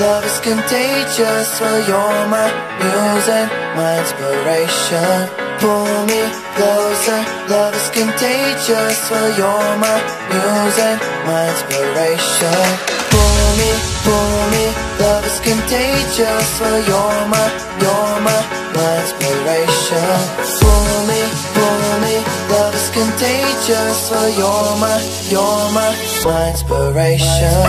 Love is contagious. Well, you're my music, my inspiration. Pull me closer. Love is contagious. Well, you're my music, my inspiration. Pull me, love is contagious. Well, you're my inspiration. Pull me, love is contagious. Well, you're my inspiration.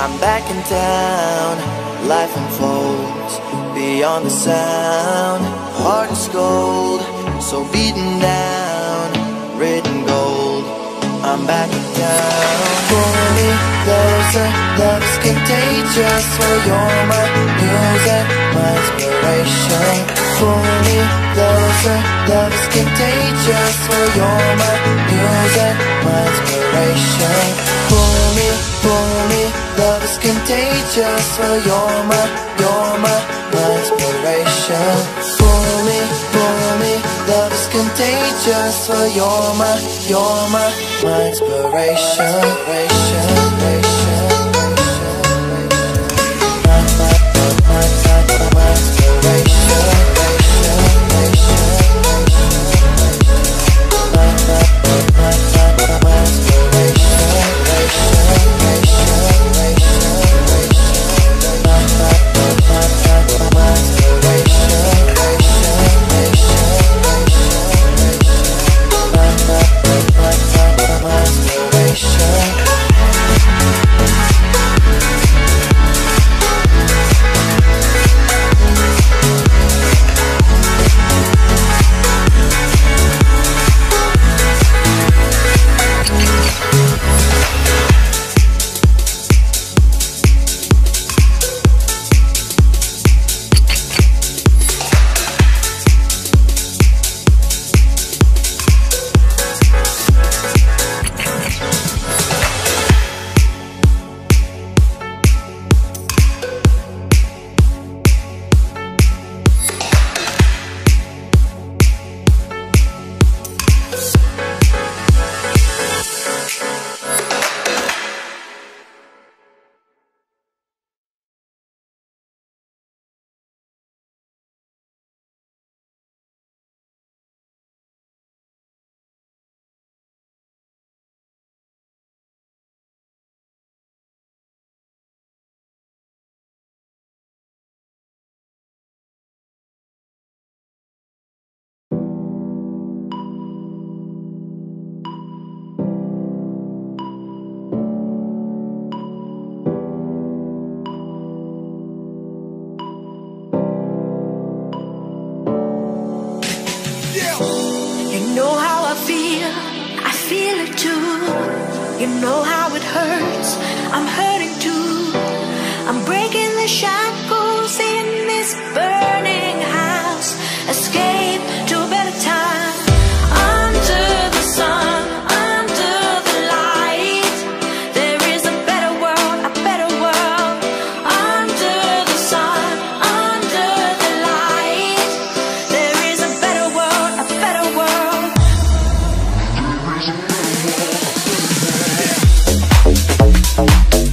I'm back in town, life unfolds beyond the sound. Heart is cold, so beaten down, written gold. I'm back in town. Pull me closer, love's contagious. Well, you're my music, my inspiration. Pull me closer, love's contagious. Well, you're my music, my inspiration. Pull me, love is contagious. Well, you're my inspiration. Pull me, love is contagious. Well, you're my inspiration. You know how it hurts, I'm hurting too. I'm breaking the shackles in this burning house. Escape to a better time. Under the sun, under the light, there is a better world, under the sun, under the light, there is a better world, there is a better world. We'll be right back.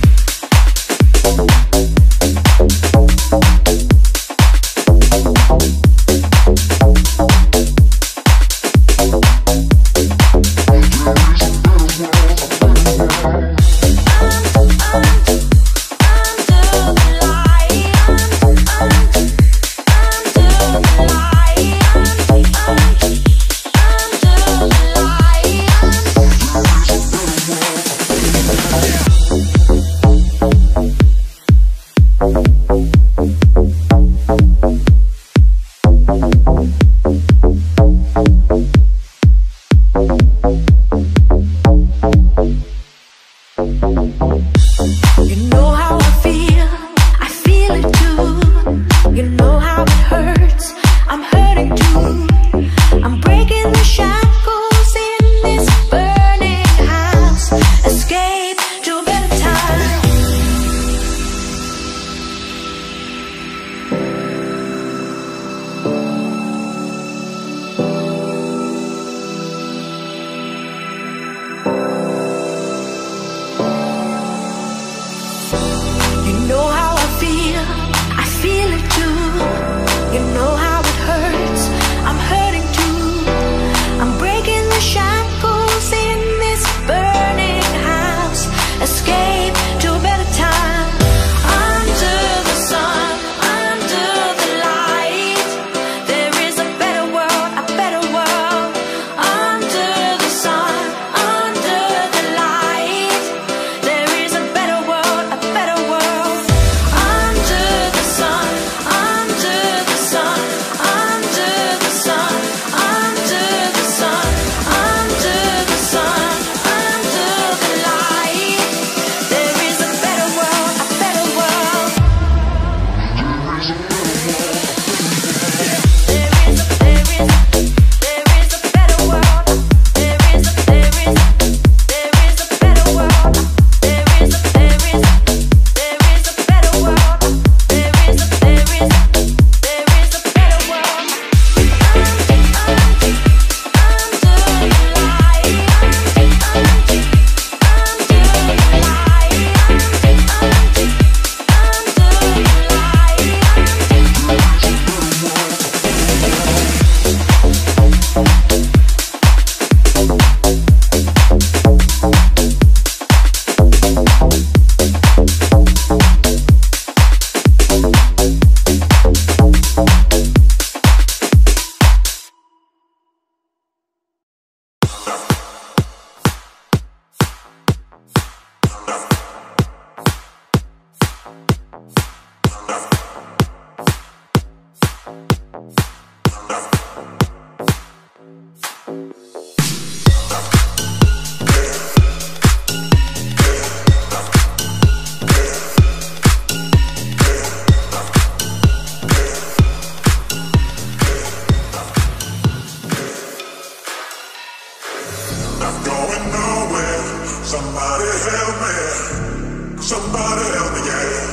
help me. Somebody help me, yeah.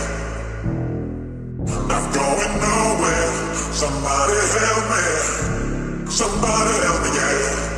I'm not going nowhere. Somebody help me. Somebody help me, yeah.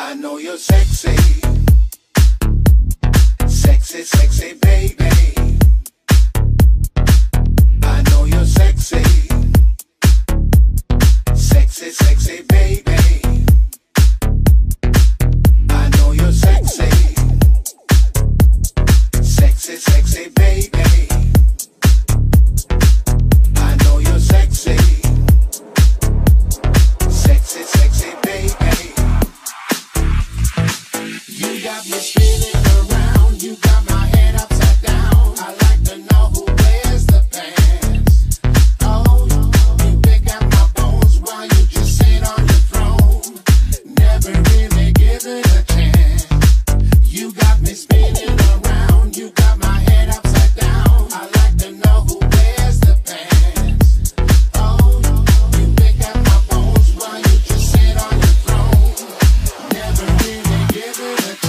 I know you're sexy, sexy, sexy baby. I know you're sexy, sexy, sexy baby. I know you're sexy, sexy, sexy baby. I know you're sexy, sexy, sexy baby. You got me spinning around, you got my head upside down. I like to know who wears the pants. Oh, you pick out my bones while you just sit on your throne. Never really give it a chance. You got me spinning around, you got my head upside down. I like to know who wears the pants. Oh, you pick out my bones while you just sit on your throne. Never really give it a chance.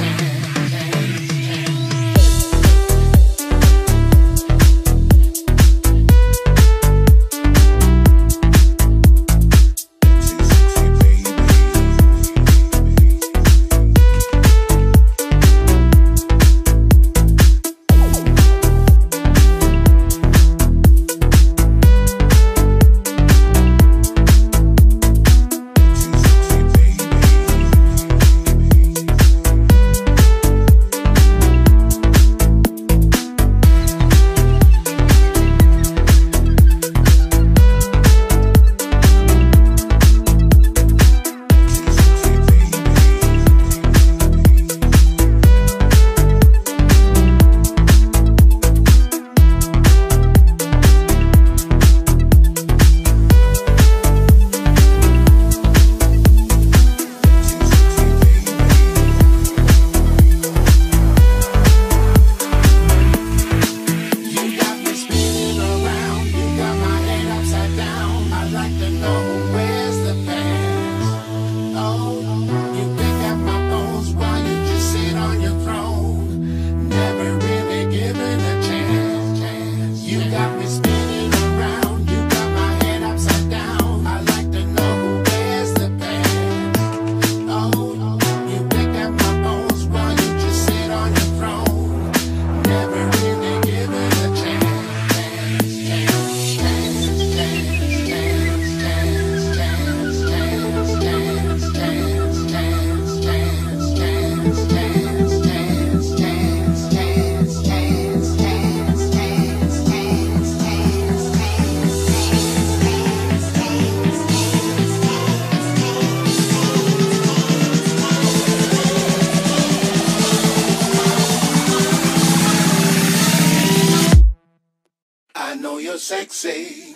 Sexy.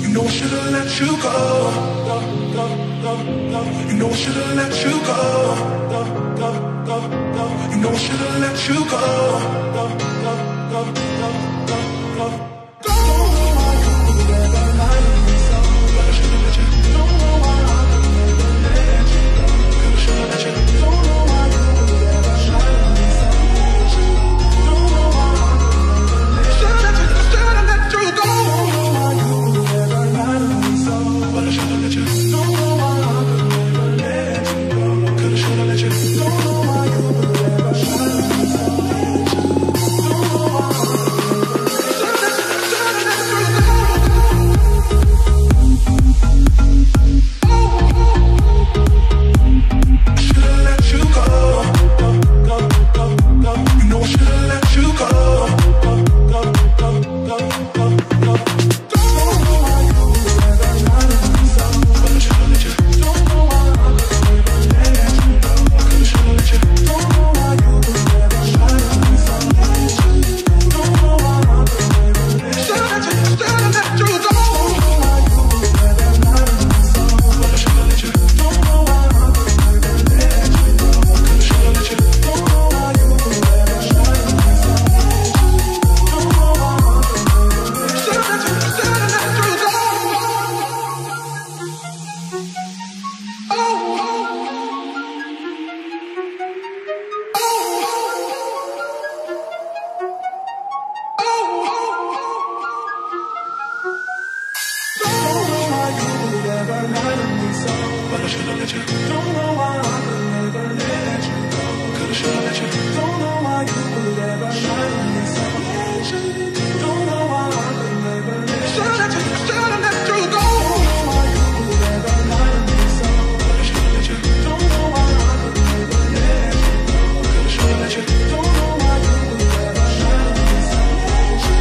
You know I should've let you go. You know I should've let you go. Go, I could never lie to myself, but I should've let you go. Don't know why I could never let you go. Could've should've let you go. Don't know why I could never lie to myself. Don't know why I could never let you go. Should've let you go. Don't know why I could never lie to myself, but I should've let you go. Don't know why I could never let you go. Could've should've let you go. Don't know why I could never.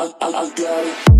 I got it.